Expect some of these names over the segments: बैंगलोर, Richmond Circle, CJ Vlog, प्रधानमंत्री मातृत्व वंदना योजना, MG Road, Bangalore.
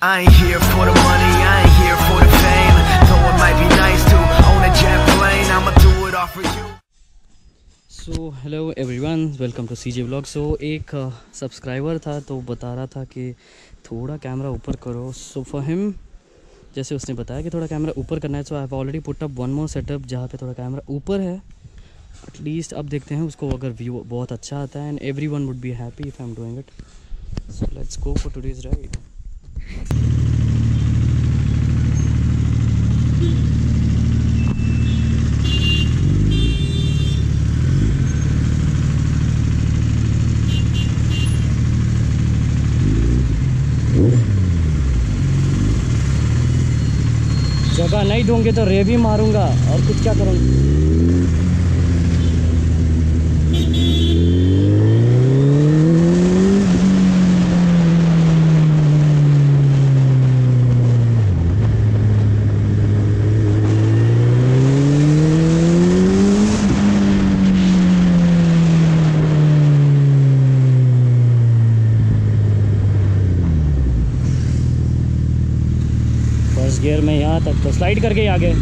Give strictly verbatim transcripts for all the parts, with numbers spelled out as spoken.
I ain't here for the money, I ain't here for the fame. Though it might be nice to own a jet plane, I'ma do it all for you. So hello everyone, welcome to C J Vlog. So एक subscriber था तो बता रहा था कि थोड़ा camera ऊपर करो. So for him, जैसे उसने बताया कि थोड़ा कैमरा ऊपर करना है, so I have already put up one more setup जहाँ पे थोड़ा कैमरा ऊपर है. एटलीस्ट अब देखते हैं उसको अगर व्यू बहुत अच्छा आता है. And every one would be happy if I am doing it. So let's go for today's ride. जगह नहीं ढूंढूंगे तो रेवी मारूंगा और कुछ क्या करूंगा. गियर में यहाँ तक तो स्लाइड करके ही आ गए.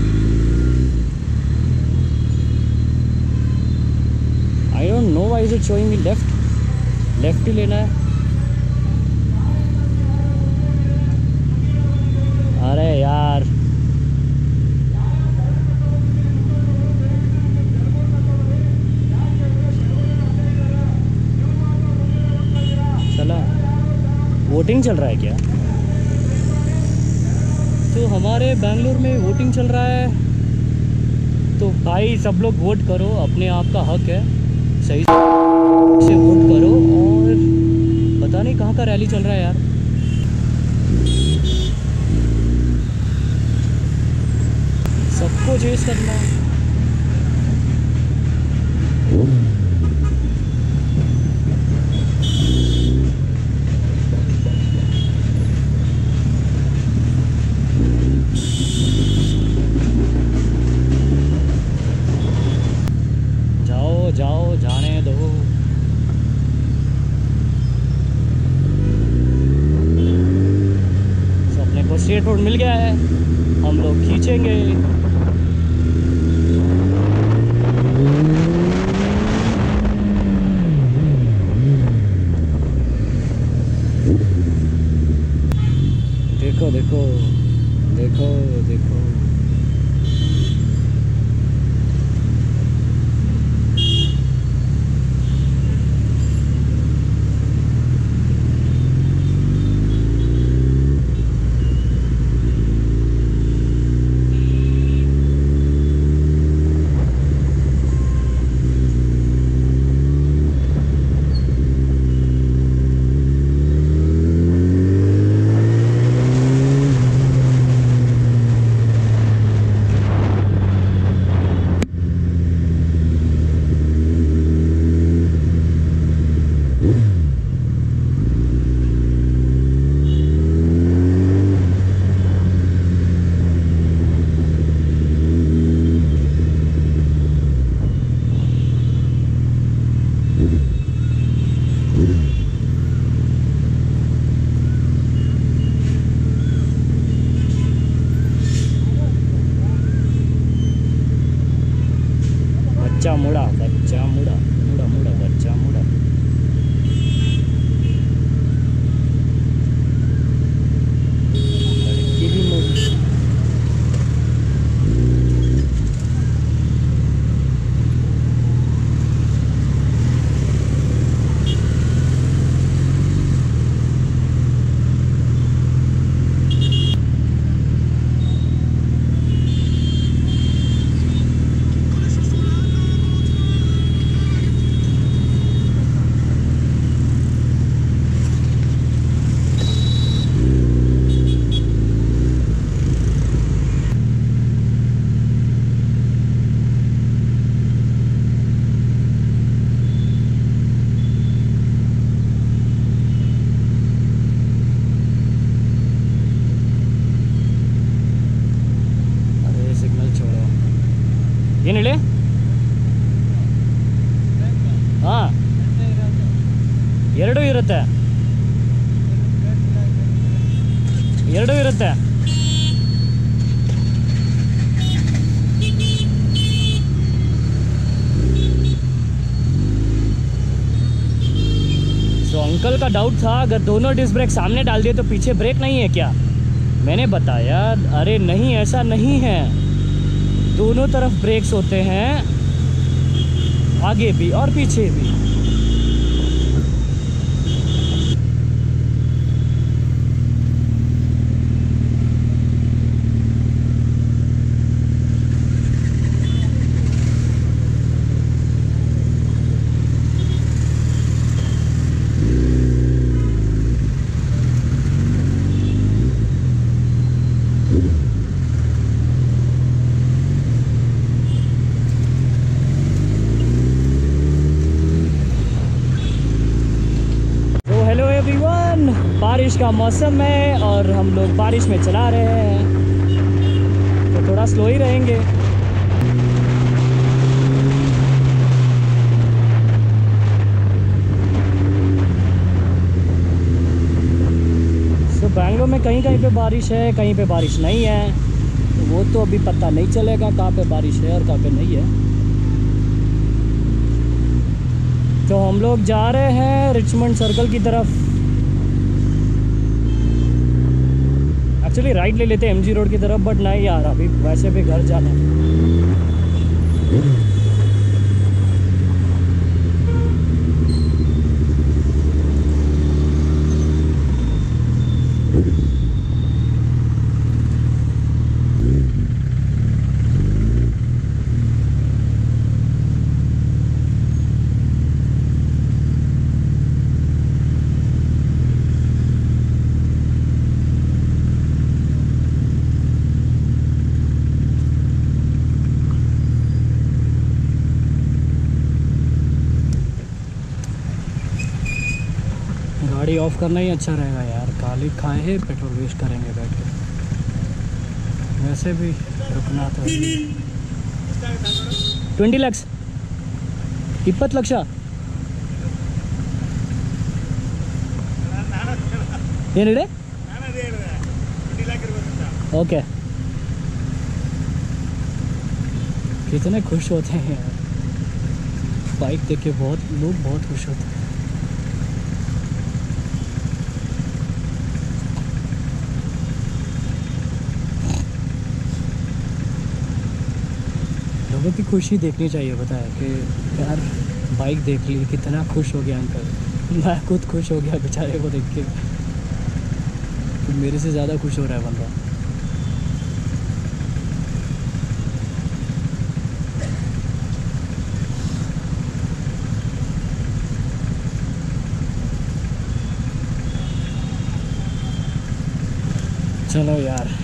I don't know why is it showing me left. Left ही लेना है. अरे यार चला वोटिंग चल रहा है क्या? तो हमारे बेंगलुरु में वोटिंग चल रहा है. तो भाई सब लोग वोट करो, अपने आप का हक है, सही से वोट करो. और पता नहीं कहाँ का रैली चल रहा है यार. सबको चेस करना है. जाओ जाने दो. so, अपने को स्ट्रेट रोड मिल गया है. हम लोग खींचेंगे. देखो देखो देखो देखो बच्चा मुड़ा बच्चा मुड़ा मुड़ा मुड़ा बच्चा मुड़ा. लड़की भी मुड़ी. ಏನಿಲ್ಲ ಹಾಂ ಎರಡೂ ಇರುತ್ತೆ. सकते हैं। तो अंकल का डाउट था अगर दोनों डिस्क ब्रेक सामने डाल दिए तो पीछे ब्रेक नहीं है क्या? मैंने बताया अरे नहीं ऐसा नहीं है, दोनों तरफ ब्रेक्स होते हैं, आगे भी और पीछे भी। बारिश का मौसम है और हम लोग बारिश में चला रहे हैं तो थोड़ा स्लो ही रहेंगे। सो बैंगलोर में कहीं कहीं पे बारिश है, कहीं पे बारिश नहीं है, तो वो तो अभी पता नहीं चलेगा कहाँ पे बारिश है और कहाँ पे नहीं है। तो हम लोग जा रहे हैं रिचमंड सर्कल की तरफ। चलिए राइट ले लेते हैं एमजी रोड की तरफ, बट नहीं यार अभी वैसे भी घर जाना है। गाड़ी ऑफ करना ही अच्छा रहेगा यार, गाली खाए हैं पेट्रोल वेस्ट करेंगे बैठ के। वैसे भी रुकना था। ट्वेंटी लक्ष इपत्त लक्ष ऐनिडे ओके। कितने खुश होते हैं यार बाइक देख के, बहुत लोग बहुत खुश होते हैं। बहुत ही खुशी देखनी चाहिए, बताया कि यार बाइक देख ली कितना खुश हो गया अंकल। मैं खुद खुश हो गया बेचारे को देख के, तो मेरे से ज़्यादा खुश हो रहा है बंदा। चलो यार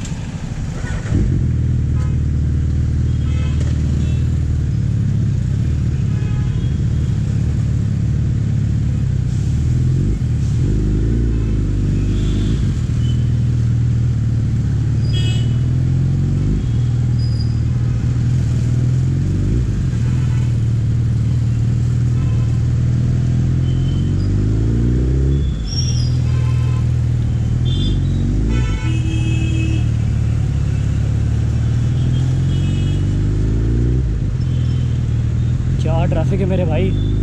ट्रैफिक है मेरे भाई।